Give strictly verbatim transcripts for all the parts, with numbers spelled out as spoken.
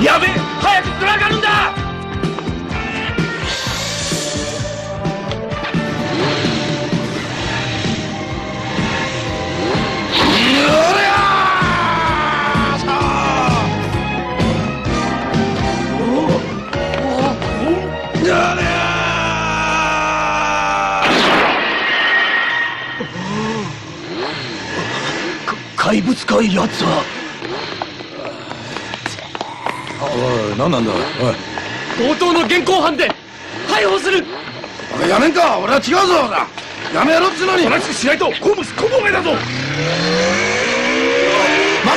やべえ、早く繋がるんだ。怪物かいやつは。おい、何なんだ。おい、強盗の現行犯で逮捕する。おい、やめんか。俺は違うぞ。やめろっつうのに。おとなしくしないと公務執行妨害だぞ。待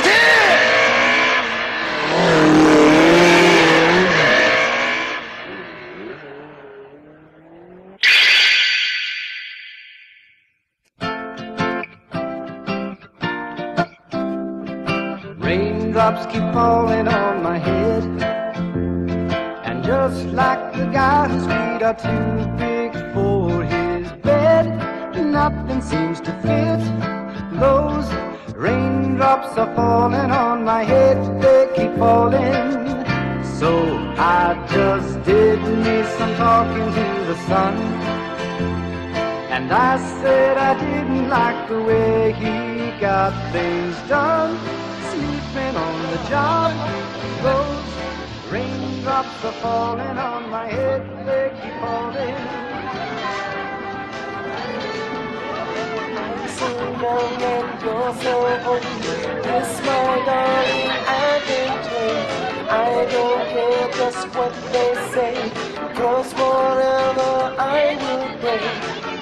てRaindrops keep falling on my head, and just like the guy whose feet are too big for his bed, nothing seems to fit. Those raindrops are falling on my head, they keep falling. So I just did me some talking to the sun, and I said I didn't like the way he got things done.Sleeping on the job, those raindrops are falling on my head, they keep falling. So young and you're so old, yes my darling, I've been trained. I don't care just what they say, cause forever I will pray.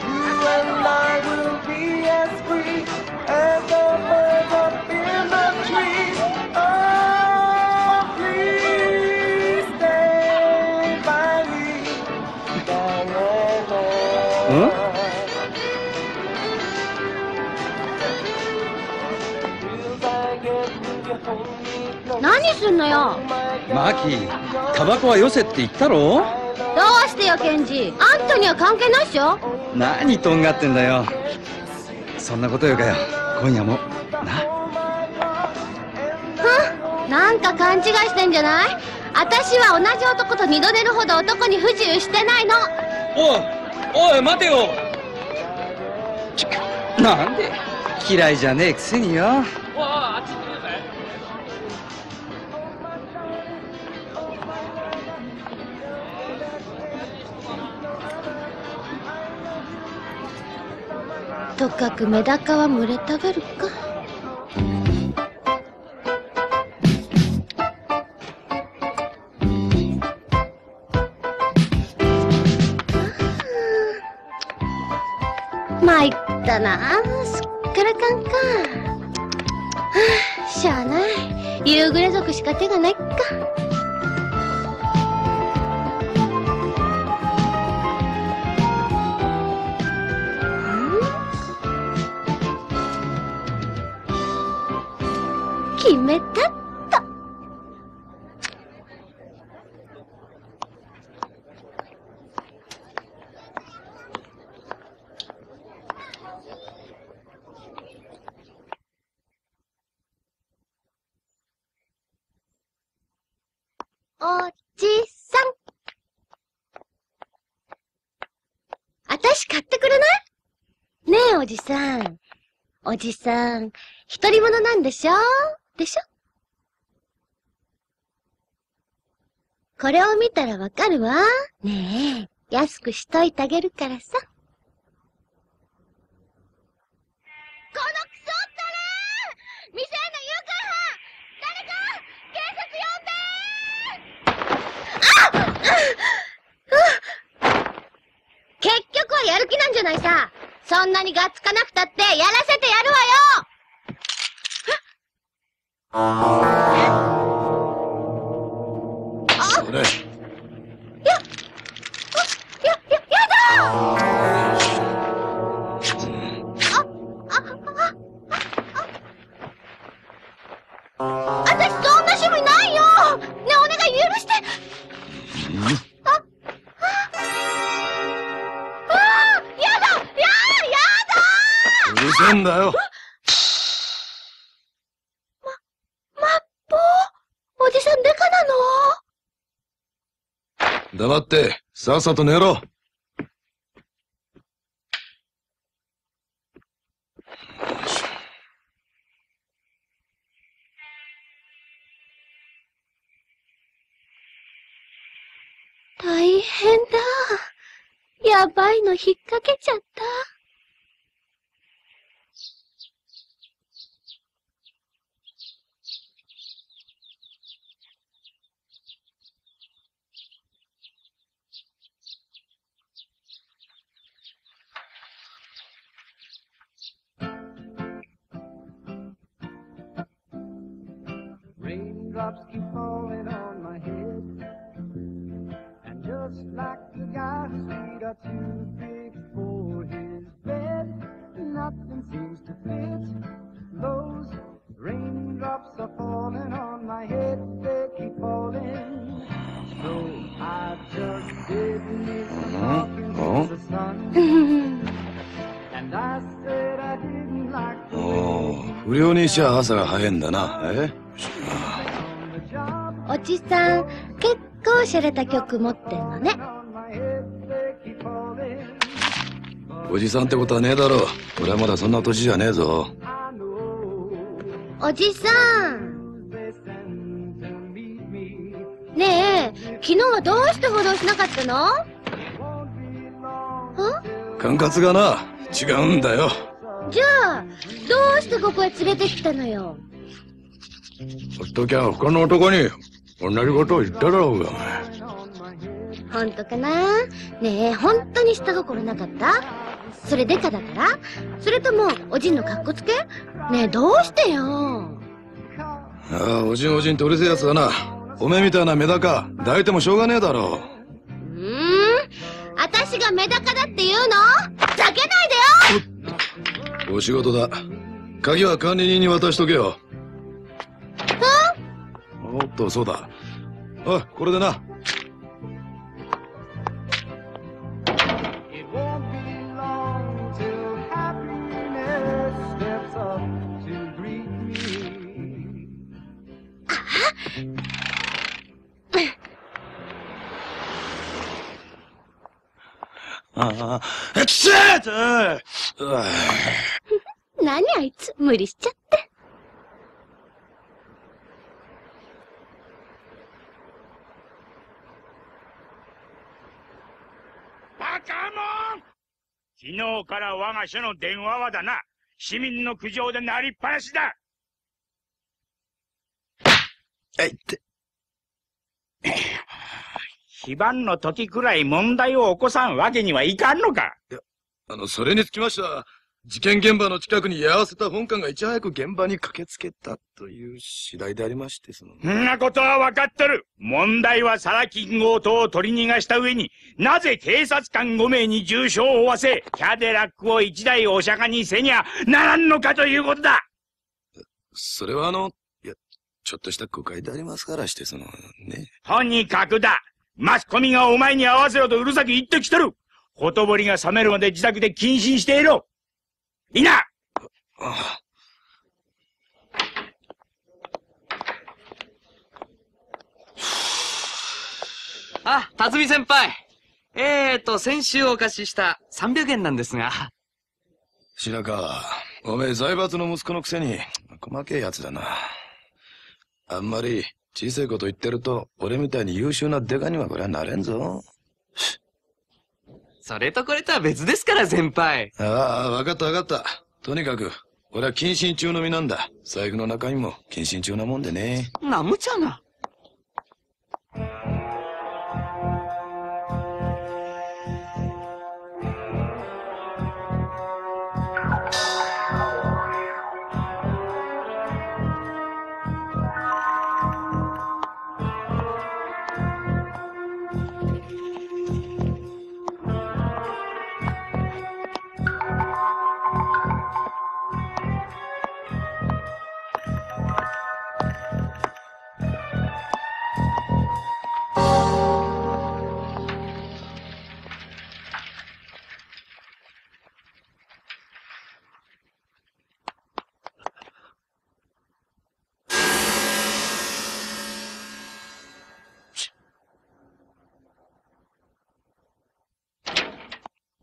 You and I will be as free as the birds up in the trees. Oh, please stay by me, Diana. Huh? Naniすんのよ。マキ、タバコはよせって言ったろ。どうしてよケンジ。あんたには関係ないっしょ。何とんがってんだよ。そんなことよかよ。今夜もな。ふん、なんか勘違いしてんじゃない。私は同じ男と二度寝るほど男に不自由してないの。おいおい、待てよ。なんで嫌いじゃねえくせによ。おいおい、あっち行ってください。とかくメダカは群れたがるか。参ったなあ、すっからかんか。はあ、しゃあない、夕暮れ族しか手がないか。決めたっと。おじさん、あたし買ってくれない？ねえおじさん、おじさん独り者なんでしょでしょ。これを見たらわかるわ。ねえ、安くしといてあげるからさ。このクソったらー、未成年誘拐犯、誰か警察呼んでー。あっ、うん、結局はやる気なんじゃないさ。そんなにがっつかなくたってやらせてやるわよ。あっ、それ。や、や、や、やだ。あ、あ、あ、あ、あたしそんな趣味ないよ。ねえ、お願い許して。あ、あ、あ、やだ、や、やだ。うるせえんだよ。おじさんデカなの？黙って、さっさと寝ろ。大変だ。やばいの引っ掛けちゃった。Raindrops keep falling on my head, and just like the guy who's made a toothpick for his bed, nothing seems to fit. Those raindrops are falling on my head, they keep falling. So I just didn't need some talking to the sun, and I said I didn't like the rain. 不良にしちゃ朝が早いんだな、え？おじさん、結構洒落た曲持ってんのね。おじさんってことはねえだろ。俺はまだそんな年じゃねえぞ。おじさん。ねえ、昨日はどうして報道しなかったの？管轄がな、違うんだよ。じゃあ、どうしてここへ連れてきたのよ。ほっときゃ他の男に同じことを言っただろうが、お前。本当かな？ねえ、本当に下心なかった？それデカだから？それとも、おじんの格好つけ？ねえ、どうしてよ。ああ、おじんおじんとうるせえやつだな。おめえみたいなメダカ、抱いてもしょうがねえだろう。うーん、あたしがメダカだって言うの？ふざけないでよ！お仕事だ。鍵は管理人に渡しとけよ。おっと、そうだ。おい、これでな。ああ、きしゃーって何あいつ、無理しちゃって。昨日から我が社の電話はだな、市民の苦情で鳴りっぱなしだ。えいって。非番の時くらい問題を起こさんわけにはいかんのか。いや、あの、それにつきましては、事件現場の近くに居合わせた本官がいち早く現場に駆けつけたという次第でありまして、その。そんなことは分かってる。問題はサラ金強盗を取り逃がした上に、なぜ警察官ご名に重傷を負わせ、キャデラックをいち台お釈迦にせにゃならんのかということだ。それはあの、いや、ちょっとした誤解でありますからして、その、ね。とにかくだ。マスコミがお前に合わせろとうるさく言ってきてる。ほとぼりが冷めるまで自宅で謹慎していろ。いな！ああ。あ、辰巳先輩。えーと、先週お貸ししたさんびゃくえんなんですが。白川、おめえ財閥の息子のくせに、細けえやつだな。あんまり小さいこと言ってると、俺みたいに優秀なデカにはこれはなれんぞ。それとこれとは別ですから、先輩。ああ、わかったわかった。とにかく、俺は謹慎中の身なんだ。財布の中身も謹慎中なもんでね。なむちゃな。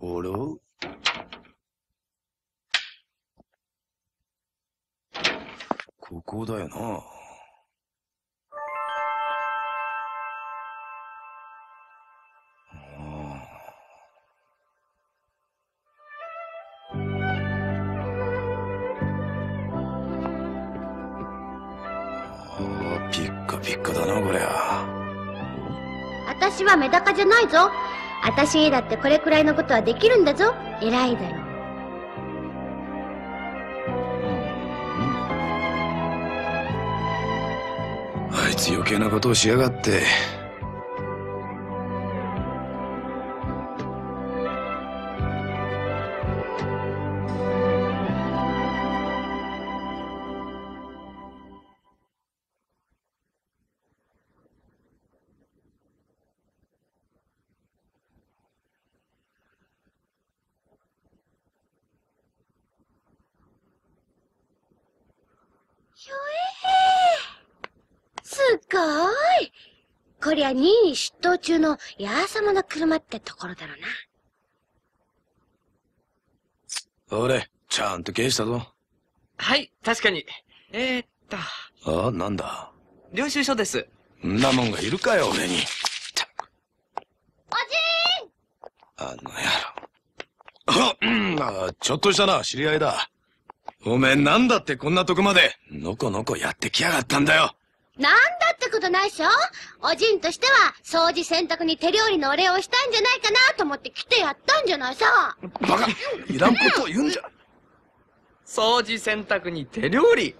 Oro. Kokoだよな。あ、ピッカピッカだな、こりゃ。私はメダカじゃないぞ。私だってこれくらいのことはできるんだぞ。偉いだろ。あいつ余計なことをしやがって。こりゃ任意出頭中のヤー様の車ってところだろうな。俺、ちゃんと消したぞ。はい、確かに。えー、っと。ああ、なんだ。領収書です。んなもんがいるかよ、俺に。おじーん！あの野郎。あ、うん、あ、ちょっとしたな、知り合いだ。おめえなんだってこんなとこまで、のこのこやってきやがったんだよ。なんだってことないっしょ。おじんとしては、掃除洗濯に手料理のお礼をしたんじゃないかなと思って来てやったんじゃないさ。バカ、いらんことを言うんじゃ。掃除洗濯に手料理。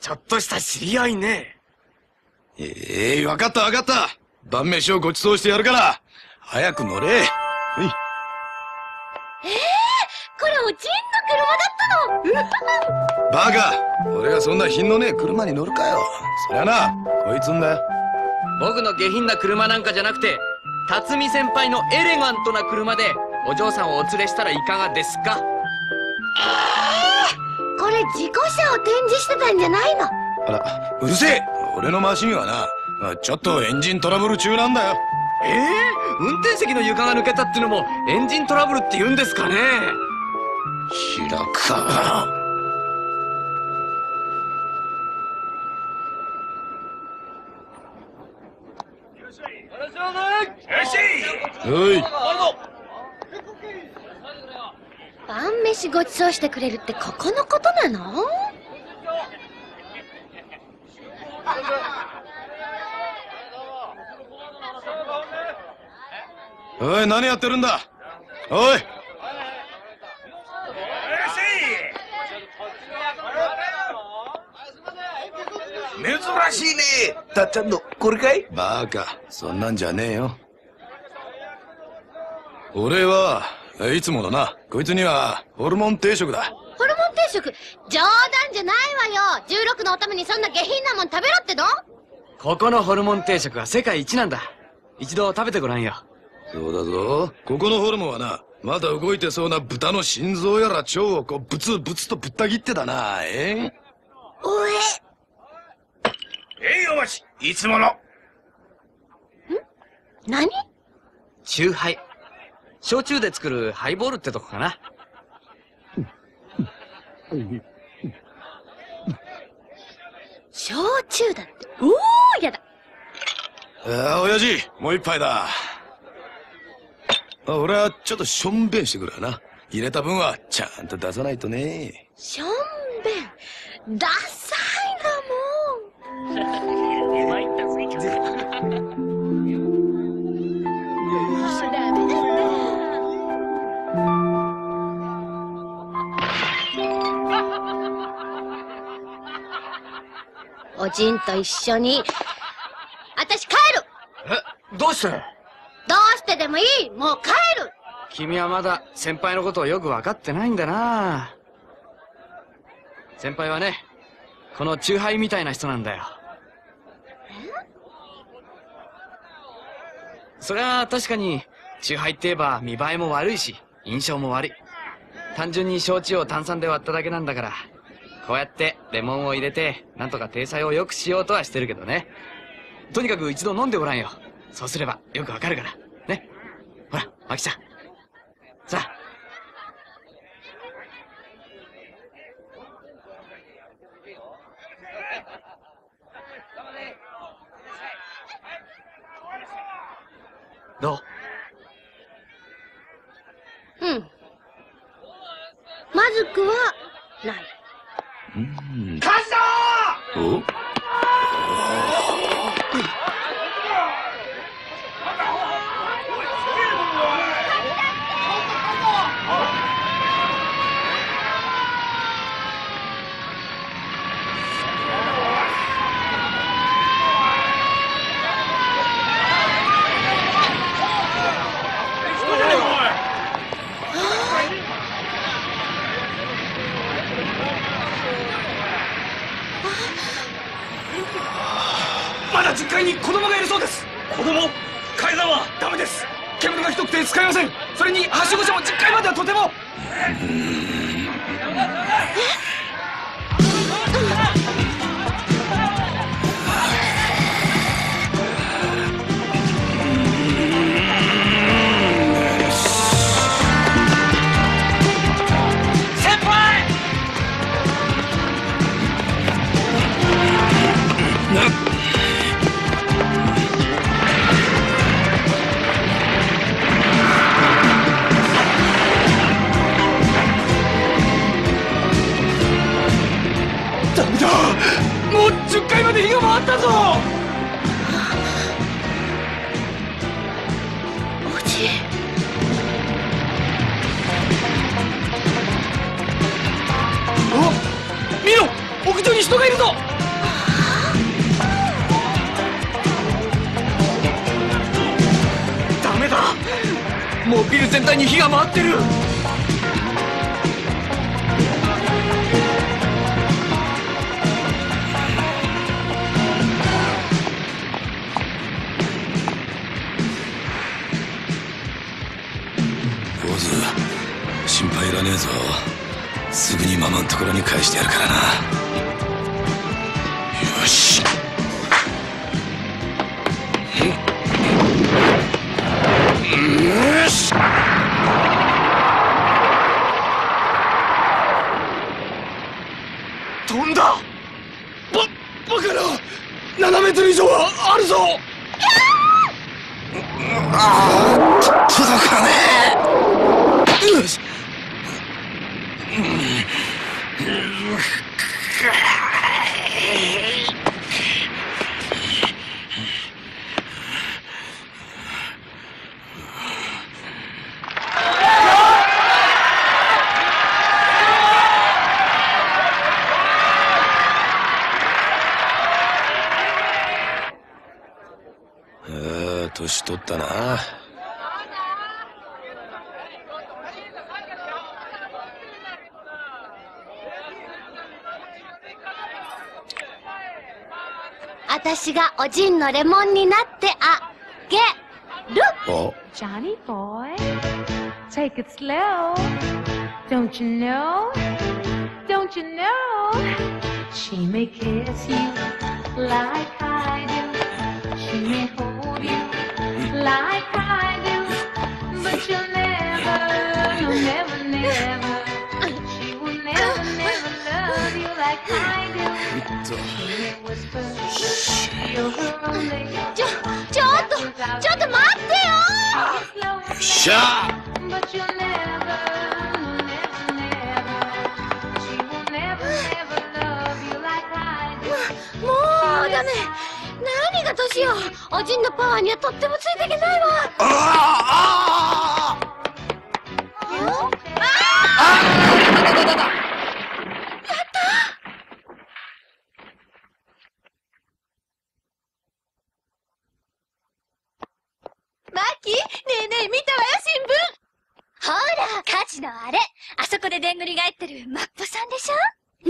ちょっとした知り合いね。ええー、わかったわかった。晩飯をご馳走してやるから、早く乗れ。はい。ええー、これおじんの車だったの。バカ！俺がそんな品のねえ車に乗るかよ。そりゃな、こいつんだよ。僕の下品な車なんかじゃなくて、辰巳先輩のエレガントな車で、お嬢さんをお連れしたらいかがですか？えー、これ事故車を展示してたんじゃないの？あら、うるせえ！俺のマシンはな、ちょっとエンジントラブル中なんだよ。ええー、運転席の床が抜けたってのも、エンジントラブルって言うんですかね？平川。おい、晩飯ごちそうしてくれるってここのことなの？おい、何やってるんだ。おい、珍しいねえ。たっちゃんのこれかい？バカ、そんなんじゃねえよ。俺はいつものな、こいつにはホルモン定食だ。ホルモン定食？冗談じゃないわよ。じゅうろくのおためにそんな下品なもん食べろっての？ここのホルモン定食は世界一なんだ。一度食べてごらんよ。そうだぞ。ここのホルモンはな、まだ動いてそうな豚の心臓やら腸をこうブツブツとぶった切ってだな。えおええいよ、わしいつもの。ん？何？チューハイ。焼酎で作るハイボールってとこかな。焼酎だって。おー、やだ。ああ、親父、もう一杯だ。あ、俺はちょっとしょんべんしてくるわな。入れた分はちゃんと出さないとね。しょんべん、ダサいな、もう。おじんと一緒に、あたし帰る。え、どうして？どうしてでもいい。もう帰る。君はまだ先輩のことをよく分かってないんだな。先輩はね、このチューハイみたいな人なんだよ。そりゃ確かにチューハイって言えば見栄えも悪いし印象も悪い。単純に焼酎を炭酸で割っただけなんだから。こうやってレモンを入れてなんとか体裁を良くしようとはしてるけどね。とにかく一度飲んでごらんよ。そうすればよくわかるから。ほら、マキさん。さあ。どう？うん。まずくはない。うん。勝つぞー！お？じっかいに子供がいるそうです。子供？階段はダメです。煙がひどくて使えません。それにはしご車もじっかいまではとても。じっかいまで火が回ったぞ。おじい。あ、見ろ、屋上に人がいるぞ。ダメだ、もうビル全体に火が回ってる。心配いらねえぞ。すぐにママのところに返してやるからな。よし。よし。飛んだ。ば、バカな。ななメートル以上はあるぞ。ああ、届かねえ。よし。うあ、年取ったな。私がおじんのレモンになってあげる。Johnny boy, take it slow. Don't you know? Don't you know? She may kiss you like I do. She may hold you like I do. But you'll never, you'll never, never. She will never, never love you like I do. She may whisper.ちょ、ちょっと、ちょっと待ってよ！よっしゃ！もうダメ。何が年よ。おじんのパワーにはとってもついていけないわ。ああああああマキ、ねえねえ、見たわよ、新聞。ほら、火事のあれ。あそこででんぐり返ってるマッポさんでしょ。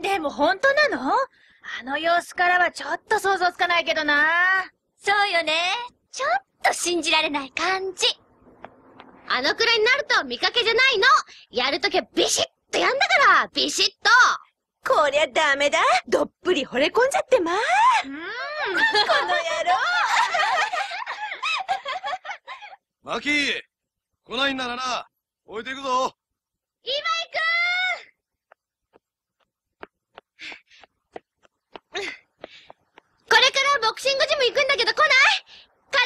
でも本当なの？あの様子からはちょっと想像つかないけどな。そうよね。ちょっと信じられない感じ。あのくらいになると見かけじゃないの。やるときはビシッとやんだから、ビシッと。こりゃダメだ。どっぷり惚れ込んじゃってまー。うーん、この野郎。マキー、来ないんならな、置いていくぞ。今行くー。これからボクシングジム行くんだけど来ない？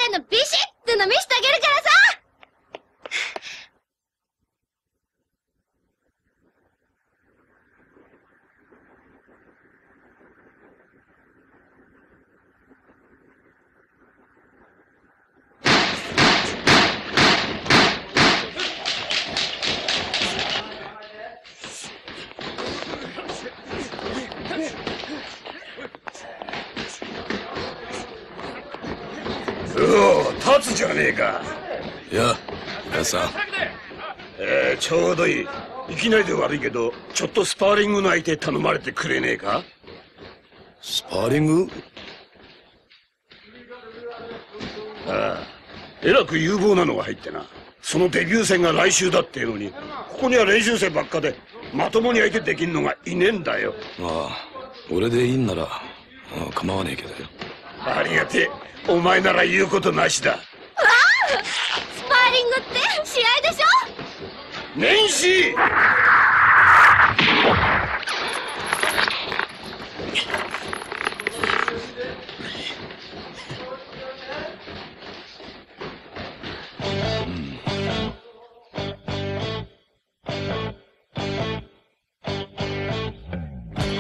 彼のビシッての見せてあげるからさ。立つじゃねえか。いや、皆さん、えー、ちょうどいい。いきなりで悪いけど、ちょっとスパーリングの相手頼まれてくれねえか。スパーリング？ああ、えらく有望なのが入ってな。そのデビュー戦が来週だっていうのに、ここには練習生ばっかでまともに相手できんのがいねえんだよ。ああ、俺でいいんなら、うん、構わねえけどよ。ありがてえ。お前なら言うことなしだ。わあ、スパーリングって試合でしょ。年始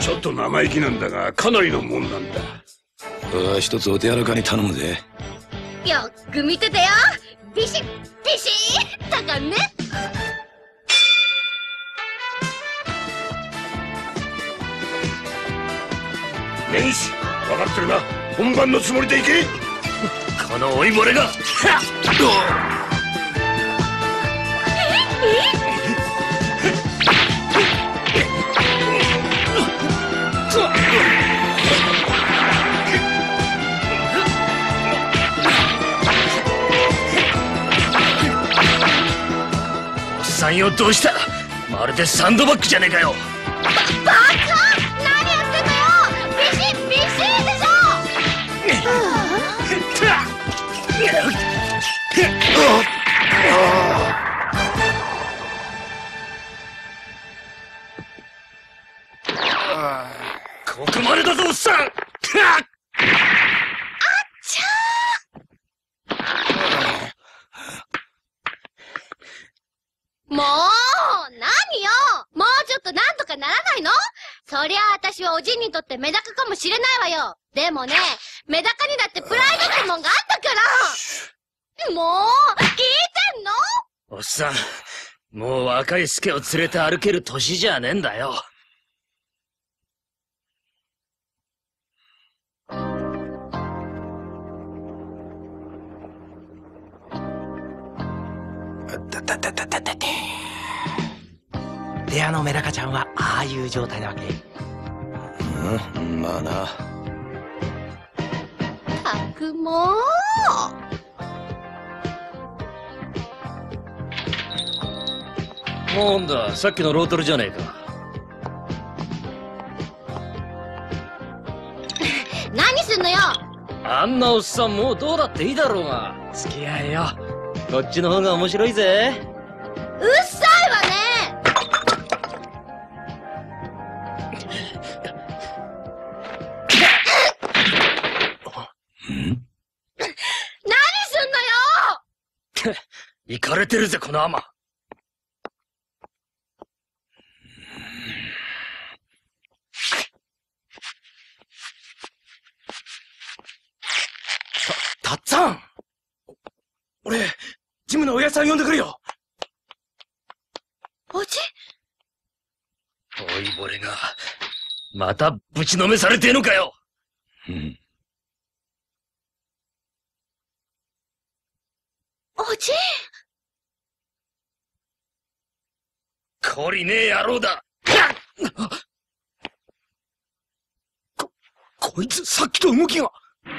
ちょっと生意気なんだが、かなりのもんなんだ。一つお手柔らかに頼むぜ。よく見ててよ。ビシッビシッだからね。年始、分かってるな。本番のつもりでいけ。この老いぼれが。えっえっどうした？まるでサンドバッグじゃねえかよ。ババカ！何やってんだよ。ビシッビシッでしょ。ここまでだぞおっさん。あっちゃー。もう、何よ！もうちょっとなんとかならないの？そりゃあ私はおじいにとってメダカかもしれないわよ。でもね、メダカにだってプライドってもんがあったから。もう、聞いてんの？おっさん、もう若いスケを連れて歩ける年じゃねえんだよ。レアのメダカちゃんはああいう状態なわけ。うん、まあな。たくもう。なんだ、さっきのロートルじゃねえか。何すんのよ。あんなおっさんもうどうだっていいだろうが。付き合えよ。こっちの方が面白いぜ。うっさいわね。イカれてるぜ、このアマ。た、たっつぁん！俺、ジムのおやじさん呼んでくるよ。おじ？おいぼれが、またぶちのめされてえのかよ。うん。おじい！懲りねえ野郎だ。こ、こいつさっきと動きが。え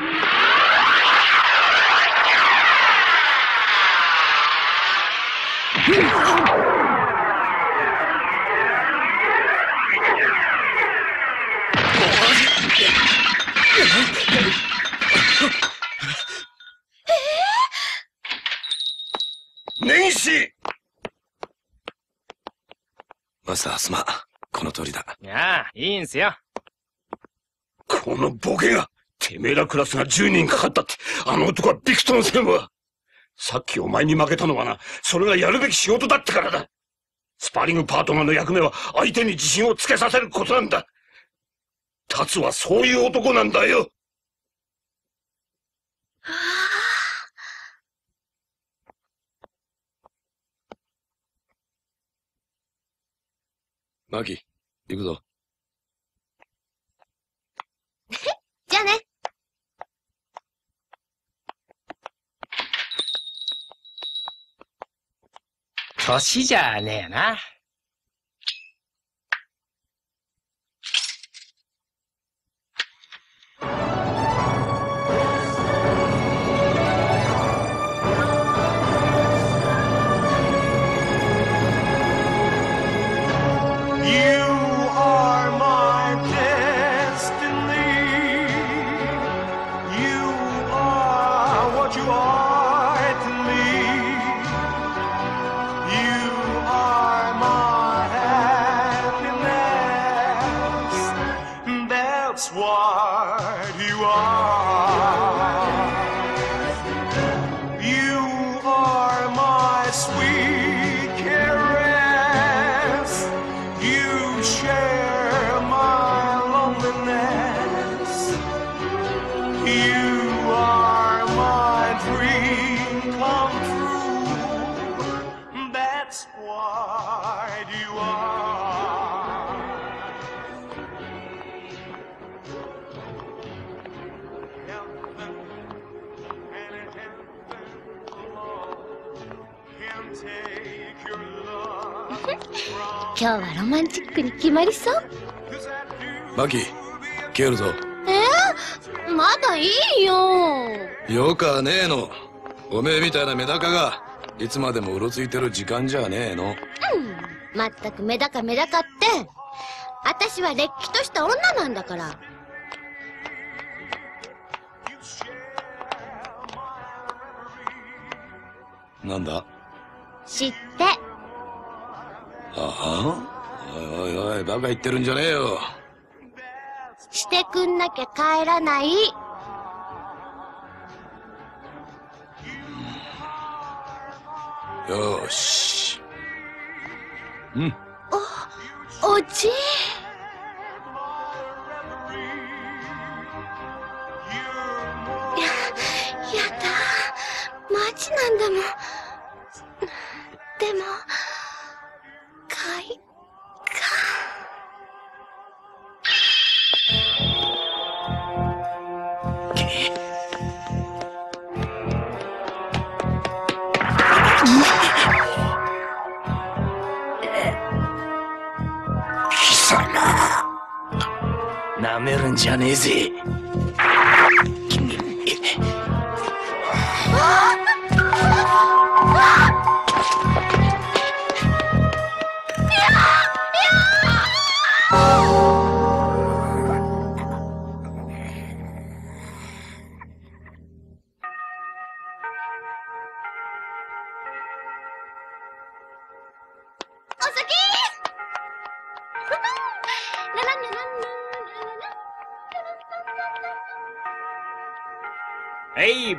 えー、マスターすまん。この通りだ。いや、いいんすよ。このボケが、てめえらクラスがじゅうにんかかったって、あの男はびくともせんわ。さっきお前に負けたのはな、それがやるべき仕事だってからだ。スパーリングパートナーの役目は相手に自信をつけさせることなんだ。達はそういう男なんだよ。はあ。マキ、行くぞ。じゃあね。年じゃねえよな。今日はロマンチックに決まりそう。マキ、消えるぞ。えー、まだいいよ。よかねえの。おめえみたいなメダカがいつまでもうろついてる時間じゃねえの。うん、まったくメダカメダカって。私はれっきとした女なんだから。なんだ知って。ああ、おいおいおい、バカ言ってるんじゃねえよ。してくんなきゃ帰らない。よーし。うん。お、おじい。や、やだ。マジなんだもん。でも。なめるんじゃねえぜ。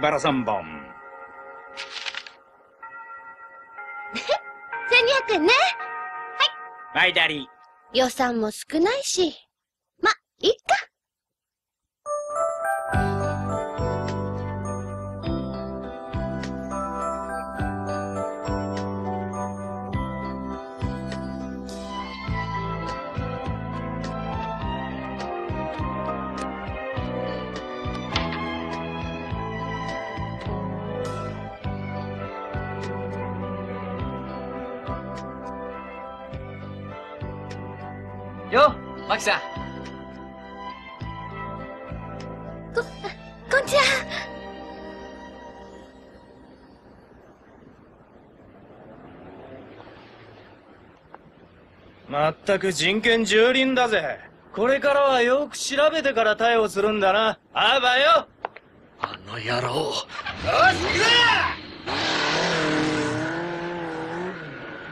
バラさんぼん。せんにひゃくえんね。はい。バイダリー。予算も少ないし、ま、いっか。マキさん、こ、こんにちは。まったく人権蹂躙だぜ。これからはよく調べてから逮捕するんだな。あばよ。あの野郎。よし、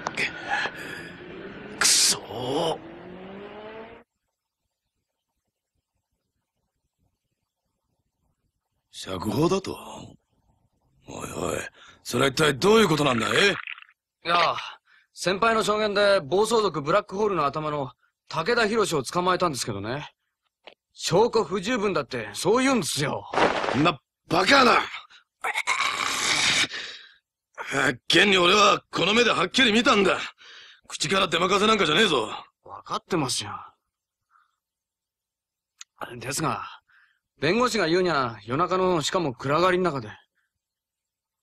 行くぜ。そう。釈放だと？おいおい、それは一体どういうことなんだい？いやあ、先輩の証言で暴走族ブラックホールの頭の武田博士を捕まえたんですけどね。証拠不十分だってそう言うんですよ。そんなバカな。現に俺はこの目ではっきり見たんだ。口から出まかせなんかじゃねえぞ。わかってますよ。ですが、弁護士が言うには夜中の、しかも暗がりの中で。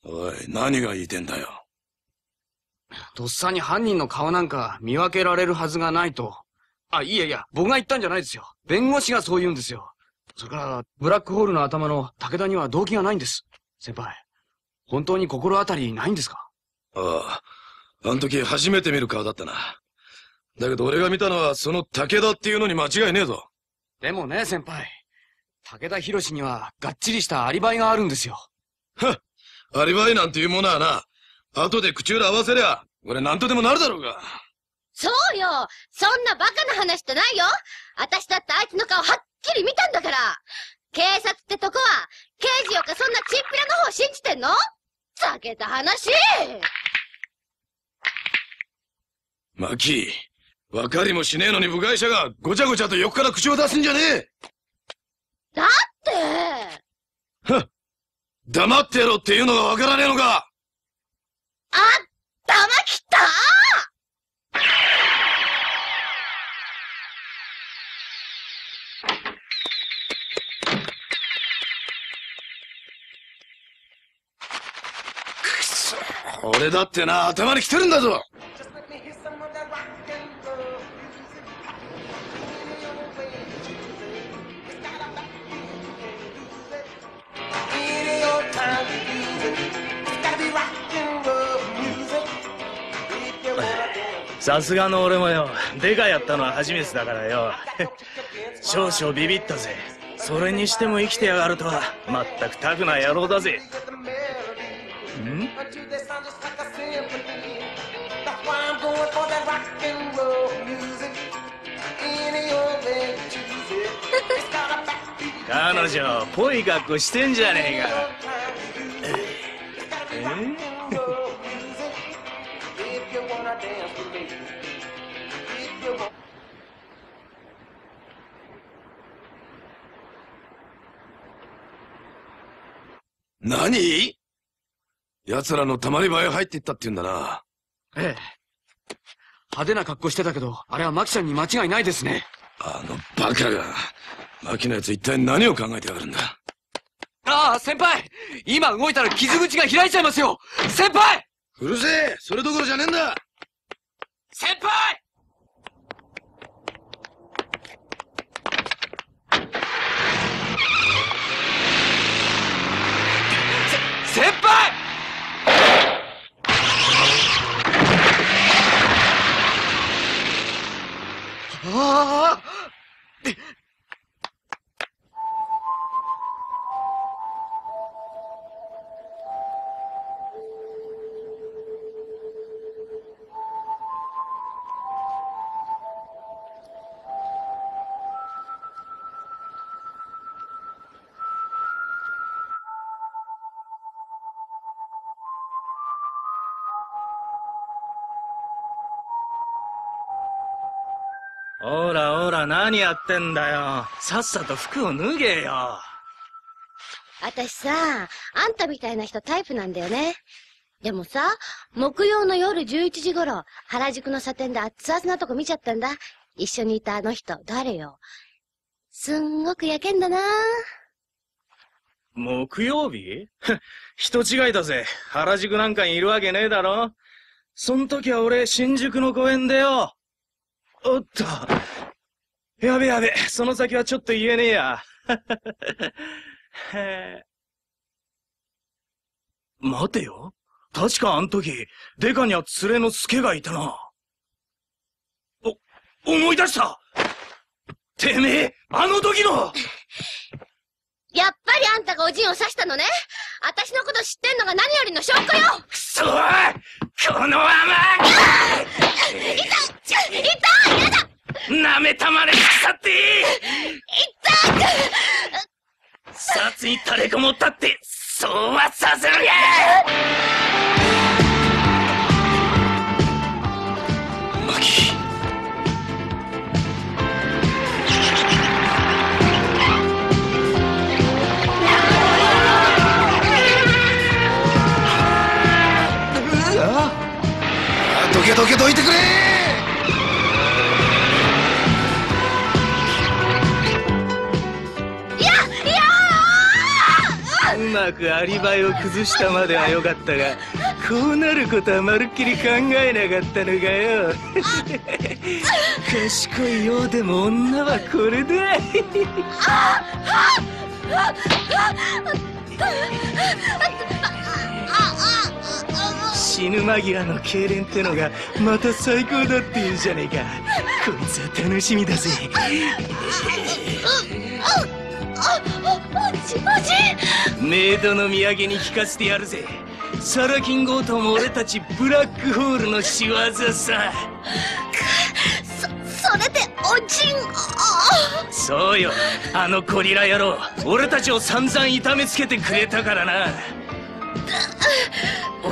おい、何が言いてんだよ。とっさに犯人の顔なんか見分けられるはずがないと。あ、いやいや、僕が言ったんじゃないですよ。弁護士がそう言うんですよ。それから、ブラックホールの頭の武田には動機がないんです。先輩、本当に心当たりないんですか？ああ、あの時初めて見る顔だったな。だけど俺が見たのはその武田っていうのに間違いねえぞ。でもね、先輩、武田博士にはがっちりしたアリバイがあるんですよ。はっ、アリバイなんていうものはな、後で口裏合わせりゃ、俺なんとでもなるだろうが。そうよ、そんなバカな話ってないよ。私だってあいつの顔はっきり見たんだから。警察ってとこは、刑事よかそんなチンピラの方を信じてんの？避けた話。マキー、わかりもしねえのに部外者がごちゃごちゃと横から口を出すんじゃねえ。だって。はっ、黙ってやろうっていうのがわからねえのか。あ、黙きったー。俺だってな、頭に来てるんだぞ。さすがの俺もよ、デカやったのは初めてだからよ少々ビビったぜ。それにしても生きてやがるとは、まったくタクな野郎だぜ。ん？彼女ぽい格好してんじゃねえか。え何？奴らのたまり場へ入っていったって言うんだな。ええ。派手な格好してたけど、あれはマキちゃんに間違いないですね。あのバカが、マキの奴一体何を考えてやがるんだ。ああ、先輩、今動いたら傷口が開いちゃいますよ。先輩、うるせえ、それどころじゃねえんだ。先輩、せ、先輩、ああ！おらおら、何やってんだよ。さっさと服を脱げよ。私さ、あんたみたいな人タイプなんだよね。でもさ、木曜の夜じゅういちじ頃、原宿のサテンで熱々なとこ見ちゃったんだ。一緒にいたあの人、誰よ。すんごくやけんだな。木曜日？人違いだぜ。原宿なんかにいるわけねえだろ。そん時は俺、新宿の公園でよ。おっと。やべやべ、その先はちょっと言えねえや。へ待てよ。確かあん時、デカには連れのスケがいたな。お、思い出した。てめえ、あの時のやっぱりあんたがおじんを刺したのね。私のこと知ってんのが何よりの証拠よ。くそー、この甘い。痛っ痛っ。らせるやーマキ。どけどけどいてくれー。うまくアリバイを崩したまではよかったが、こうなることはまるっきり考えなかったのかよ。賢いようでも女はこれだ。死ぬ間際の痙攣ってのがまた最高だって言うじゃねえか。こいつは楽しみだぜ。メイドの土産に聞かせてやるぜ。サラキン強盗も俺たちブラックホールの仕業さ。そ、それでおちんを。そうよ、あのゴリラ野郎俺たちを散々痛めつけてくれたからな。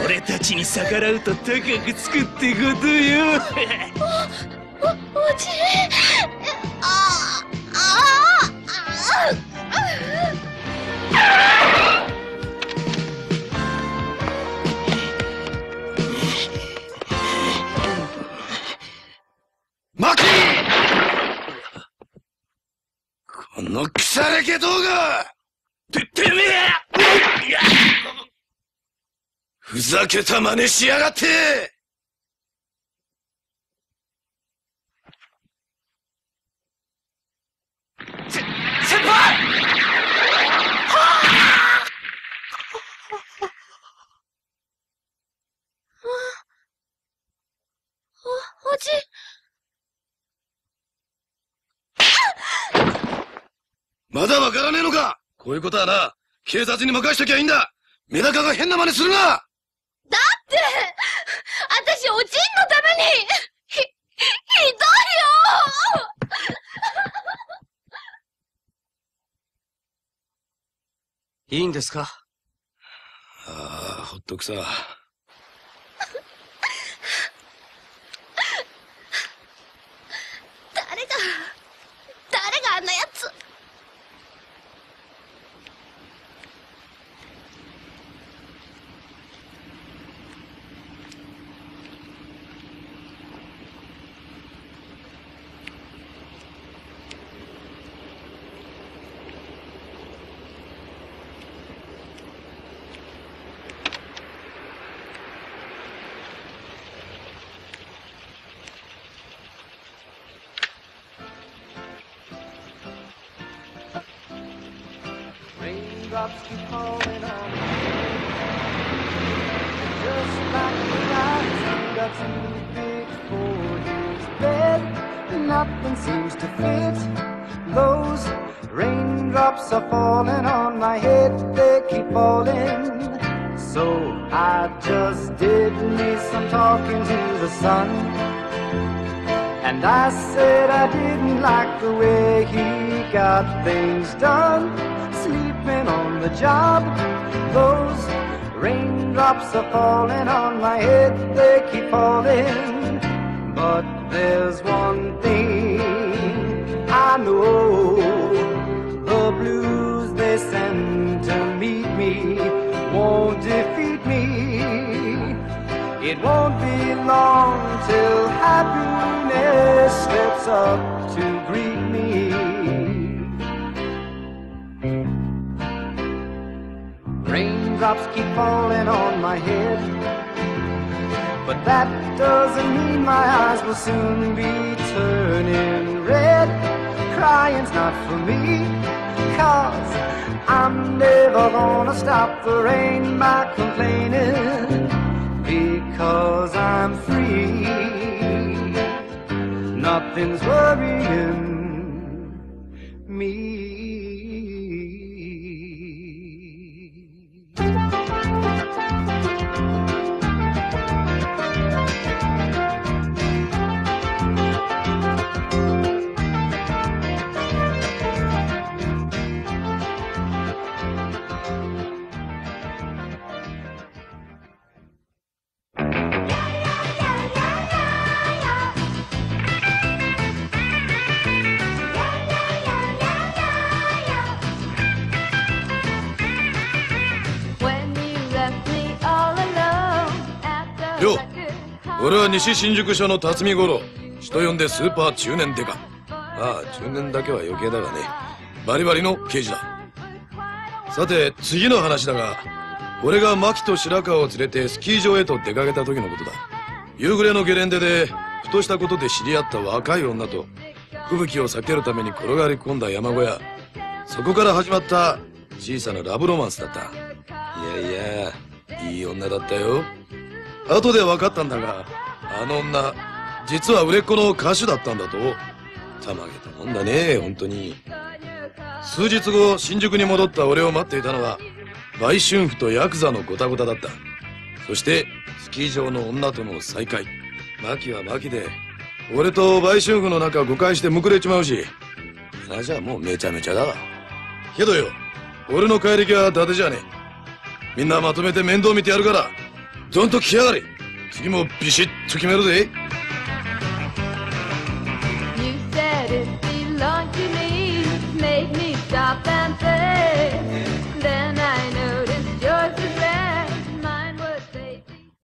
俺たちに逆らうと高くつくってことよ。お、お、おちん。ああ、ああ。マキ、この腐れけ動画て、てめえふざけた真似しやがって。せ、先輩お、おじ。まだわからねえのか。こういうことはな、警察に任しときゃいいんだ。メダカが変な真似するな。だって、私おじんのために、ひ、ひどいよ。いいんですか。ああ、ほっとくさ。あのやつ。Things done, sleeping on the job. Those raindrops are falling on my head, they keep falling. But there's one thing I know, the blues they send to meet me won't defeat me. It won't be long till happiness steps up to greet me. Raindrops keep falling on my head, but that doesn't mean my eyes will soon be turning red. Crying's not for me, cause I'm never gonna stop the rain by complaining, because I'm free, nothing's worrying me. 俺は西新宿署の辰巳五郎、人呼んでスーパー中年デカ。ああ、中年だけは余計だがね、バリバリの刑事だ。さて次の話だが、俺が牧と白川を連れてスキー場へと出かけた時のことだ。夕暮れのゲレンデでふとしたことで知り合った若い女と吹雪を避けるために転がり込んだ山小屋、そこから始まった小さなラブロマンスだった。いやいや、いい女だったよ。後で分かったんだが、あの女実は売れっ子の歌手だったんだと。たまげたもんだね、本当に。数日後、新宿に戻った俺を待っていたのは売春婦とヤクザのゴタゴタだった。そしてスキー場の女との再会。マキはマキで、俺と売春婦の中誤解してむくれちまうし、話はもうめちゃめちゃだわ。けどよ、俺の怪力は伊達じゃねえ。みんなまとめて面倒見てやるから、どんと来やがれ。次もビシッと決めるぜ。